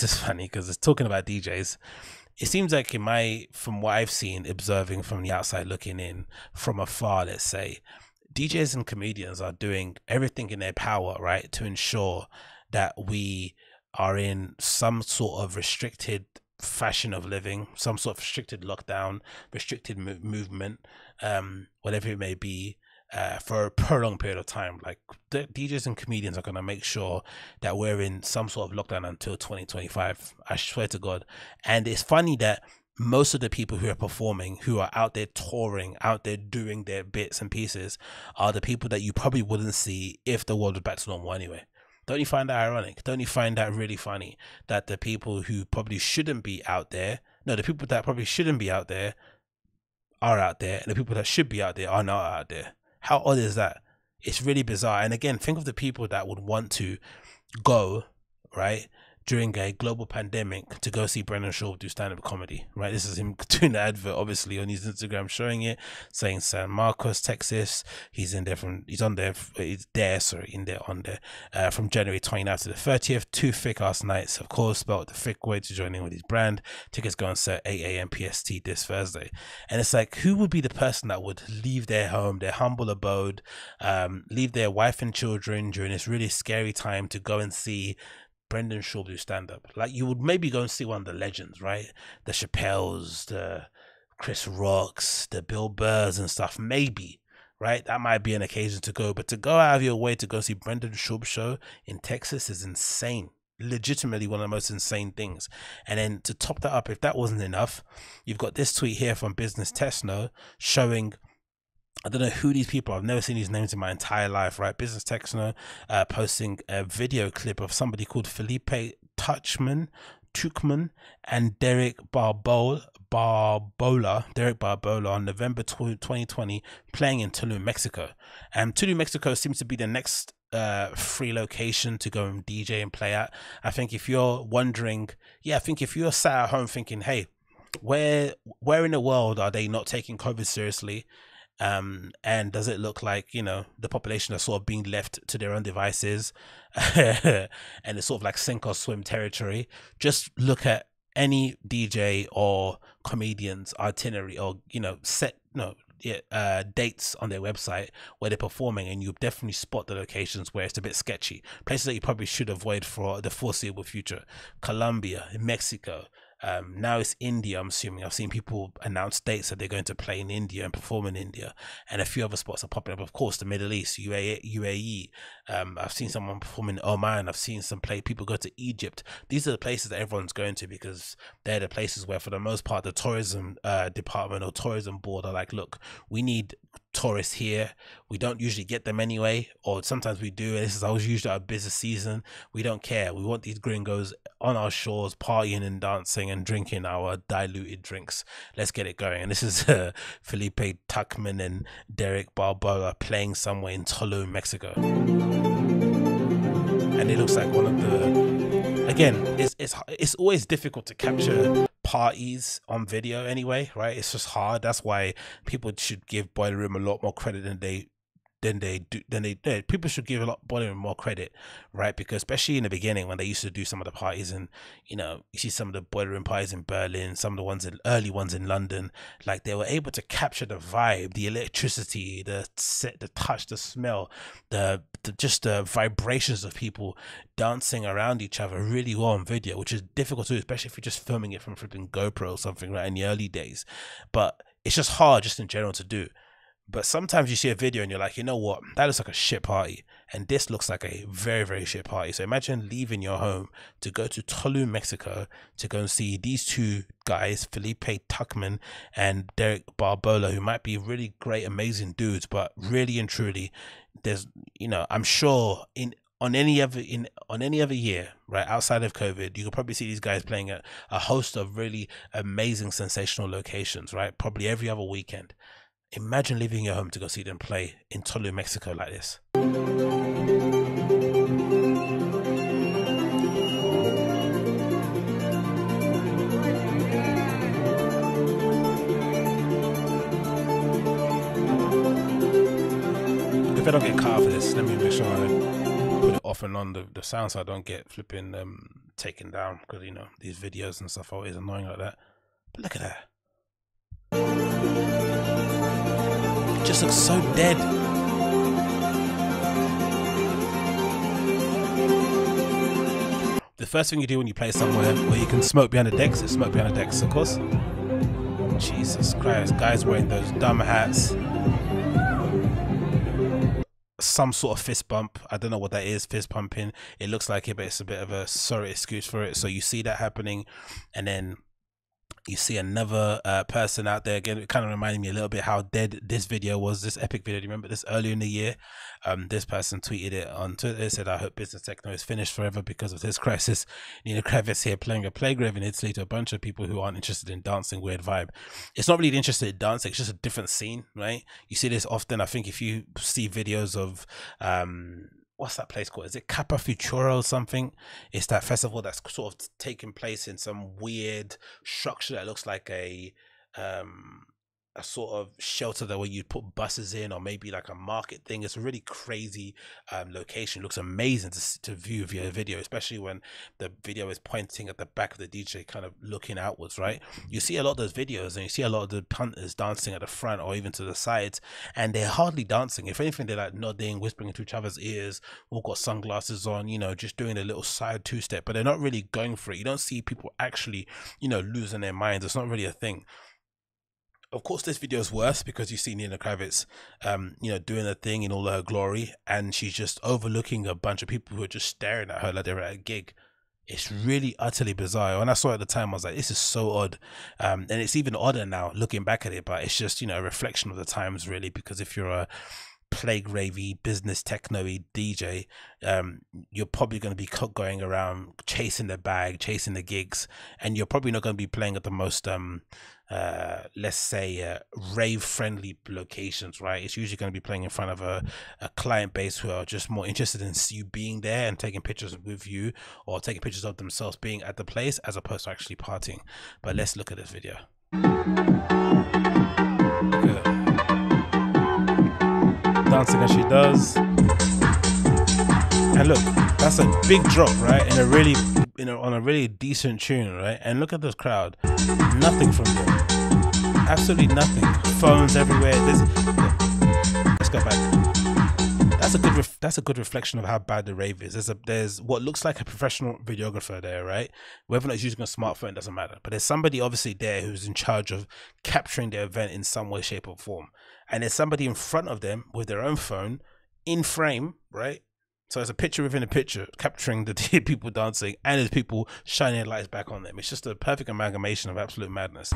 This is funny because it's talking about DJs. It seems like in from what I've seen, observing from the outside looking in from afar, let's say, DJs and comedians are doing everything in their power, right, to ensure that we are in some sort of restricted fashion of living, some sort of restricted lockdown, restricted movement, whatever it may be, for a prolonged period of time. Like DJs and comedians are going to make sure that we're in some sort of lockdown until 2025. I swear to God. And it's funny that most of the people who are performing, who are out there touring, out there doing their bits and pieces, are the people that you probably wouldn't see if the world was back to normal anyway. Don't you find that ironic? Don't you find that really funny that the people who probably shouldn't be out there, no, the people that probably shouldn't be out there are out there, and the people that should be out there are not out there? How odd is that? It's really bizarre. And again, think of the people that would want to go, right, during a global pandemic to go see Brendan Schaub do stand-up comedy, right? This is him doing the advert, obviously, on his Instagram, showing it, saying San Marcos, Texas. He's in there from, he's on there from January 29th to the 30th. Two thick-ass nights, of course, spelled the thick way to join in with his brand. Tickets go on sale 8 a.m. PST this Thursday. And it's like, who would be the person that would leave their home, their humble abode, leave their wife and children during this really scary time to go and see Brendan Schaub do stand-up? Like, you would maybe go and see one of the legends, right? The Chappelle's, the Chris Rock's, the Bill Burr's and stuff, maybe, right? That might be an occasion to go, but to go out of your way to go see Brendan Schaub's show in Texas is insane. Legitimately one of the most insane things. And then to top that up, if that wasn't enough, you've got this tweet here from Business Techno showing, I don't know who these people are. I've never seen these names in my entire life, right? Business Techno posting a video clip of somebody called Felipe Tuchman and Derek Barbola on November 2020 playing in Tulum, Mexico. And Tulum, Mexico seems to be the next free location to go and DJ and play at. I think if you're wondering, yeah, I think if you're sat at home thinking, hey, where in the world are they not taking COVID seriously? And does it look like, you know, the population are sort of being left to their own devices and it's sort of like sink or swim territory? Just look at any DJ or comedian's itinerary or, you know, dates on their website where they're performing, and you'll definitely spot the locations where it's a bit sketchy, places that you probably should avoid for the foreseeable future. Colombia, Mexico. Now it's India, I'm assuming. I've seen people announce dates that they're going to play in India and perform in India, and a few other spots are popping up. Of course, the Middle East, UAE. I've seen someone perform in Oman. I've seen some people go to Egypt. These are the places that everyone's going to, because they're the places where, for the most part, the tourism department or tourism board are like, look, we need tourists here. We don't usually get them anyway, or sometimes we do, and this is always usually our business season. We don't care. We want these gringos on our shores partying and dancing and drinking our diluted drinks. Let's get it going. And this is Felipe Tuchman and Derek Barbola playing somewhere in Tulum, Mexico, and it looks like one of the, again, it's always difficult to capture parties on video anyway, right? It's just hard. That's why people should give Boiler Room a lot more credit than they do. People should give Boiler Room more credit, right? Because especially in the beginning when they used to do some of the parties, and you know, you see some of the Boiler Room parties in Berlin, some of the ones in early ones in London, like they were able to capture the vibe, the electricity, the set, the touch, the smell, just the vibrations of people dancing around each other really well on video, which is difficult to do, especially if you're just filming it from flipping GoPro or something, right, in the early days. But it's just hard just in general to do. But sometimes you see a video and you're like, you know what, that looks like a shit party, and this looks like a very, very shit party. So imagine leaving your home to go to Tulum, Mexico, to go and see these two guys, Felipe Tuchman and Derek Barbola, who might be really great, amazing dudes, but really and truly, there's, you know, I'm sure on any other year, right, outside of COVID, you could probably see these guys playing at a host of really amazing, sensational locations, right? Probably every other weekend. Imagine leaving your home to go see them play in Tulum, Mexico like this. If I don't get cut out for this, let me make sure I put it off and on the sound so I don't get flipping taken down because, you know, these videos and stuff are always annoying like that. But look at that. It just looks so dead. The first thing you do when you play somewhere where you can smoke behind the decks is smoke behind the decks, of course. Jesus Christ, guys wearing those dumb hats. Some sort of fist bump. I don't know what that is, fist pumping. It looks like it, but it's a bit of a sorry excuse for it. So you see that happening, and then you see another person out there again. It kind of reminded me a little bit how dead this video was, this epic video. Do you remember this earlier in the year? This person tweeted it on Twitter. It said, "I hope Business Techno is finished forever because of this crisis. Nina Kraviz here playing a playground in Italy to a bunch of people who aren't interested in dancing. Weird vibe." It's not really interested in dancing. It's just a different scene, right? You see this often. I think if you see videos of what's that place called? Is it Kappa Futura or something? It's that festival that's sort of taking place in some weird structure that looks like a sort of shelter that where you'd put buses in, or maybe like a market thing. It's a really crazy location. It looks amazing to view via video, especially when the video is pointing at the back of the DJ, kind of looking outwards, right? You see a lot of those videos, and you see a lot of the punters dancing at the front or even to the sides, and they're hardly dancing. If anything, they're like nodding, whispering into each other's ears, all got sunglasses on, you know, just doing a little side two-step, but they're not really going for it. You don't see people actually, you know, losing their minds. It's not really a thing. Of course, this video is worse because you see Nina Kraviz, you know, doing her thing in all her glory, and she's just overlooking a bunch of people who are just staring at her like they're at a gig. It's really utterly bizarre. When I saw it at the time, I was like, this is so odd. And it's even odder now looking back at it, but it's just, you know, a reflection of the times, really, because if you're a playgravey, business techno-y DJ, you're probably going to be going around chasing the bag, chasing the gigs, and you're probably not going to be playing at the most let's say rave friendly locations, right? It's usually going to be playing in front of a client base who are just more interested in you being there and taking pictures with you, or taking pictures of themselves being at the place, as opposed to actually partying. But let's look at this video. Good. Dancing as she does, and look, that's a big drop, right? In a really, you know, on a really decent tune, right? And look at this crowd, nothing from them, absolutely nothing. Phones everywhere. Let's go back. That's a good reflection of how bad the rave is. There's what looks like a professional videographer there, right? Whether or not he's using a smartphone doesn't matter, but there's somebody obviously there who's in charge of capturing the event in some way, shape or form. And there's somebody in front of them with their own phone in frame, right? So it's a picture within a picture capturing the people dancing, and there's people shining lights back on them. It's just a perfect amalgamation of absolute madness.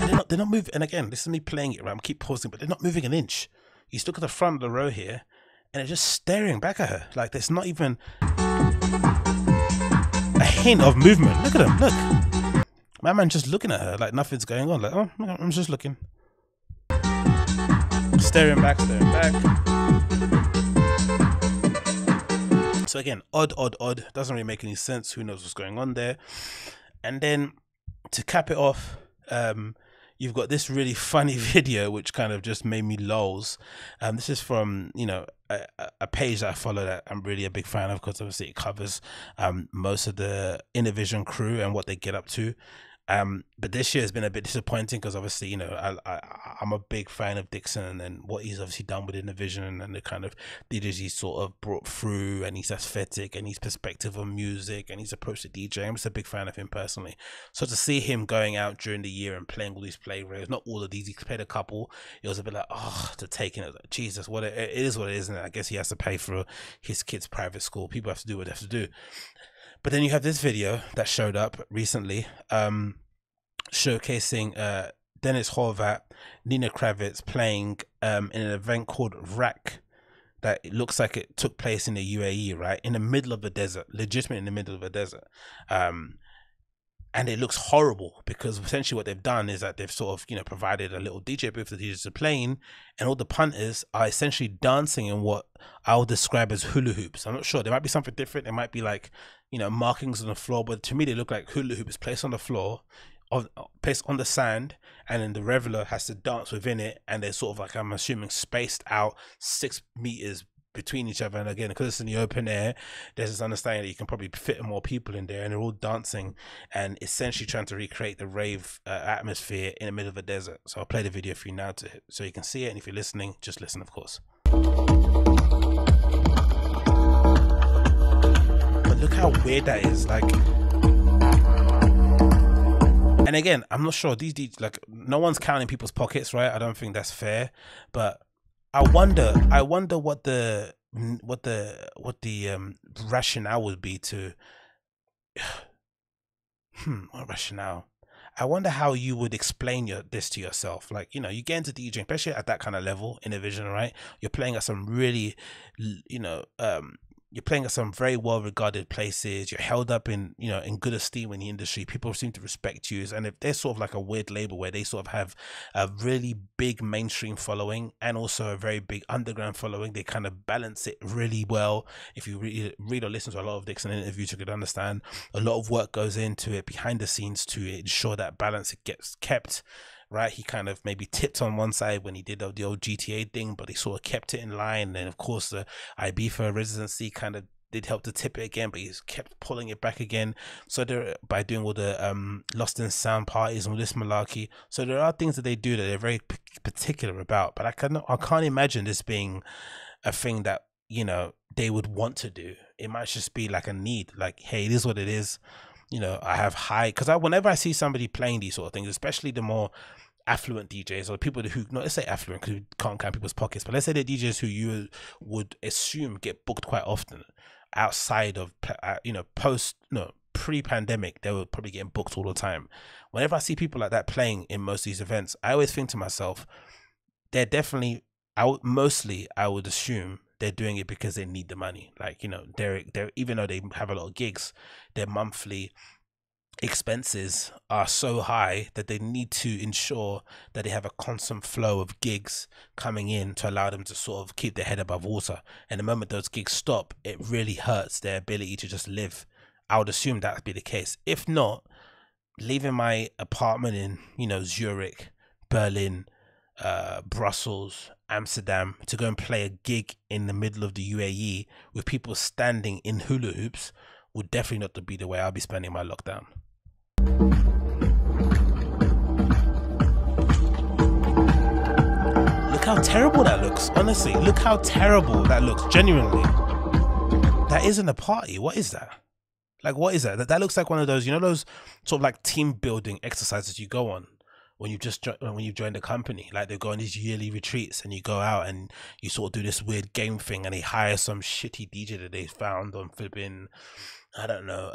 And they're not moving. And again, this is me playing it, right? I'm keep pausing, but they're not moving an inch. You look at the front of the row here, and they're just staring back at her. Like, there's not even a hint of movement. Look at him, look. My man just looking at her like nothing's going on. Like, oh, I'm just looking. Staring back, staring back. So again, odd. Doesn't really make any sense. Who knows what's going on there? And then to cap it off, you've got this really funny video, which kind of just made me lols. This is from, you know, a page that I follow that I'm really a big fan of, because obviously it covers most of the Innervisions crew and what they get up to. But this year has been a bit disappointing because obviously, you know, I'm a big fan of Dixon and then what he's obviously done with Innervisions and the kind of DJs he's sort of brought through, and his aesthetic and his perspective on music and his approach to DJing. I'm just a big fan of him personally. So to see him going out during the year and playing all these playgrounds, not all of these, he played a couple, it was a bit like, oh, to take in it. Like, Jesus, it is what it is, and I guess he has to pay for his kids' private school. People have to do what they have to do. But then you have this video that showed up recently, showcasing Dennis Horvat, Nina Kraviz playing in an event called Rack that it looks like it took place in the UAE, right? In the middle of the desert, legitimately in the middle of the desert. And it looks horrible because essentially what they've done is that they've sort of, you know, provided a little DJ booth for the DJs to play in, and all the punters are essentially dancing in what I'll describe as hula hoops. I'm not sure. There might be something different. There might be like, you know, markings on the floor, but to me they look like hula hoops placed on the floor placed on the sand, and then the reveler has to dance within it, and they're sort of like, I'm assuming, spaced out 6 meters between each other. And again, because it's in the open air, there's this understanding that you can probably fit more people in there, and they're all dancing and essentially trying to recreate the rave atmosphere in the middle of a desert. So I'll play the video for you now so you can see it, and if you're listening, just listen, of course. But look how weird that is, like. And again, I'm not sure, these DJs, like, no one's counting people's pockets, right? I don't think that's fair, but I wonder what the rationale would be to what rationale? I wonder how you would explain this to yourself. Like, you know, you get into DJing, especially at that kind of level, Innervisions, right? You're playing at some really, you know, you're playing at some very well-regarded places. You're held up in, you know, in good esteem in the industry. People seem to respect you. And if they're sort of like a weird label where they sort of have a really big mainstream following and also a very big underground following, they kind of balance it really well. If you read or listen to a lot of Dixon interviews, you could understand a lot of work goes into it behind the scenes to ensure that balance gets kept. Right, he kind of maybe tipped on one side when he did the old GTA thing, but he sort of kept it in line. And then, of course, the Ibiza residency kind of did help to tip it again, but he's kept pulling it back again. So there, by doing all the Lost in Sound parties and all this malarkey. So there are things that they do that they're very particular about. But I can't imagine this being a thing that, you know, they would want to do. It might just be like a need, like, hey, this is what it is. You know, I have high, because whenever I see somebody playing these sort of things, especially the more affluent DJs or people who, not let's say affluent because we can't count people's pockets, but let's say the DJs who you would assume get booked quite often outside of, you know, pre-pandemic, they were probably getting booked all the time. Whenever I see people like that playing in most of these events, I always think to myself, they're definitely, I would assume they're doing it because they need the money. Like, you know, they're even though they have a lot of gigs, their monthly expenses are so high that they need to ensure that they have a constant flow of gigs coming in to allow them to sort of keep their head above water. And the moment those gigs stop, it really hurts their ability to just live. I would assume that would be the case. If not, leaving my apartment in, you know, Zurich, Berlin, Brussels, Amsterdam to go and play a gig in the middle of the UAE with people standing in hula hoops would definitely not be the way I'll be spending my lockdown. Look how terrible that looks, honestly. Look how terrible that looks, genuinely. That isn't a party. What is that? Like, what is that? That looks like one of those, you know, those sort of like team building exercises you go on when you join the company. Like, they go on these yearly retreats and you go out and you sort of do this weird game thing, and they hire some shitty DJ that they found on flipping, I don't know,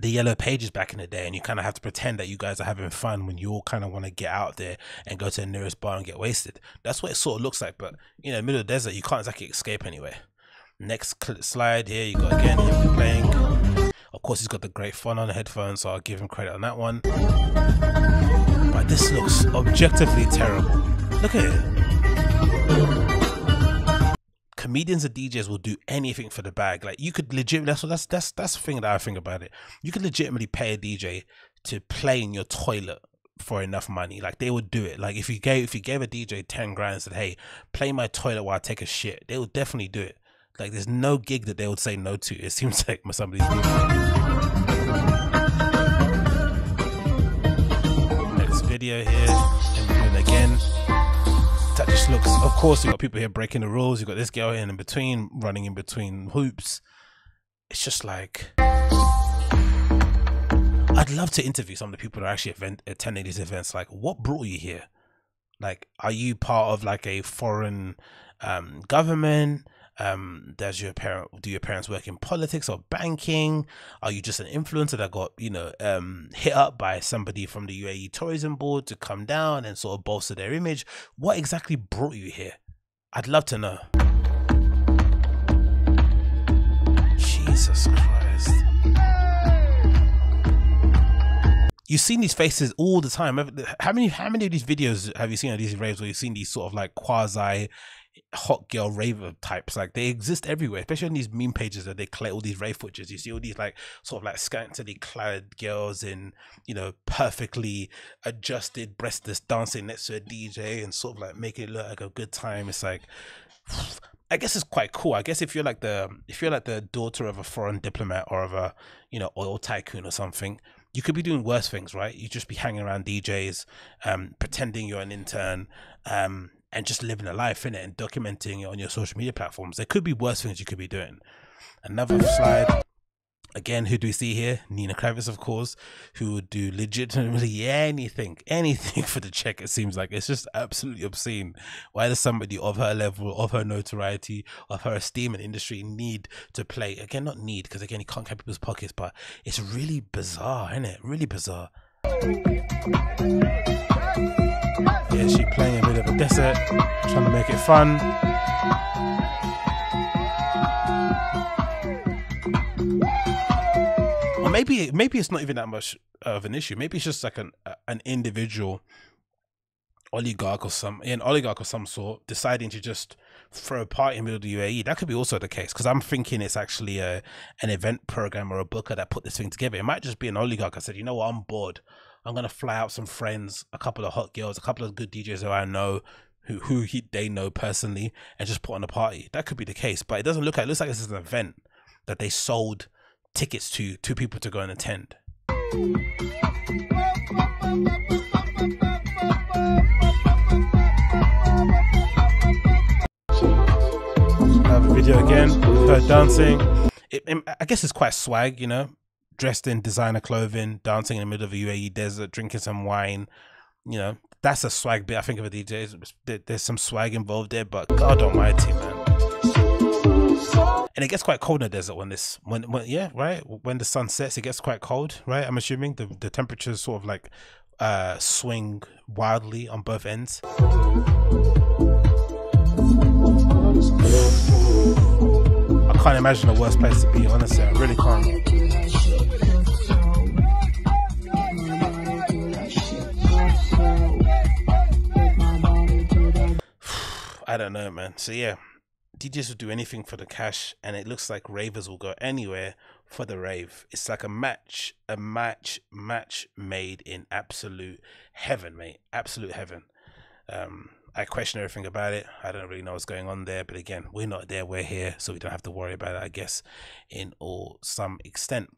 the Yellow Pages back in the day, and you kind of have to pretend that you guys are having fun when you all kind of want to get out there and go to the nearest bar and get wasted. That's what it sort of looks like. But, you know, middle of the desert, you can't exactly escape anyway. Next slide here, you got again him playing. Of course, he's got the great fun on the headphones, so I'll give him credit on that one. But this looks objectively terrible. Look at it. Comedians and DJs will do anything for the bag. Like, you could legitimately, that's the thing that I think about it. You could legitimately pay a DJ to play in your toilet for enough money. Like, they would do it. Like, if you gave a DJ 10 grand and said, hey, play my toilet while I take a shit, they would definitely do it. Like, there's no gig that they would say no to. It seems like somebody's doing. Video here, and we're doing it again. That just looks, of course, you've got people here breaking the rules. You've got this girl here in between, running in between hoops. It's just like, I'd love to interview some of the people that are actually attending these events. Like, what brought you here? Like, are you part of like a foreign government? Do your parents work in politics or banking? Are you just an influencer that got, you know, hit up by somebody from the UAE tourism board to come down and sort of bolster their image? What exactly brought you here? I'd love to know. Jesus Christ. You've seen these faces all the time. How many of these videos have you seen of these raves where you've seen these sort of like quasi hot girl raver types, like they exist everywhere, especially on these meme pages that they collect all these rave footages. You see all these like sort of like scantily clad girls in, you know, perfectly adjusted breastless dancing next to a DJ and sort of like making it look like a good time. It's like, I guess it's quite cool. I guess if you're like the daughter of a foreign diplomat or of a, you know, oil tycoon or something, you could be doing worse things, right? You'd just be hanging around DJs, pretending you're an intern, and just living a life in it and documenting it on your social media platforms. There could be worse things you could be doing. Another slide. Again, who do we see here? Nina Kraviz, of course, who would do legitimately anything for the check, it seems like. It's just absolutely obscene. Why does somebody of her level, of her notoriety, of her esteem and industry need to play? Again, not need, because again, you can't count people's pockets, but it's really bizarre, isn't it? Really bizarre. Yeah, she playing a bit of a desert, trying to make it fun. Maybe it's not even that much of an issue. Maybe it's just like an individual oligarch or some sort deciding to just throw a party in the middle of the UAE. That could be also the case, because I'm thinking it's actually an event program or a booker that put this thing together. It might just be an oligarch. I said, you know what, I'm bored. I'm gonna fly out some friends, a couple of hot girls, a couple of good DJs who I know, who they know personally, and just put on a party. That could be the case, but it doesn't look like it. Looks like this is an event that they sold tickets to two people to go and attend. Another video again, her dancing. I guess it's quite swag, you know, dressed in designer clothing, dancing in the middle of a UAE desert, drinking some wine. You know, that's a swag bit. I think of a DJ, there's some swag involved there, but God almighty, man. And it gets quite cold in the desert when the sun sets, it gets quite cold, right? I'm assuming the temperatures sort of like swing wildly on both ends. I can't imagine a worse place to be, honestly. I really can't. I don't know, man. So yeah, DJs will do anything for the cash, and it looks like ravers will go anywhere for the rave. It's like a match made in absolute heaven, mate. Absolute heaven. I question everything about it. I don't really know what's going on there, but again, we're not there, we're here, so we don't have to worry about it, I guess, in some extent.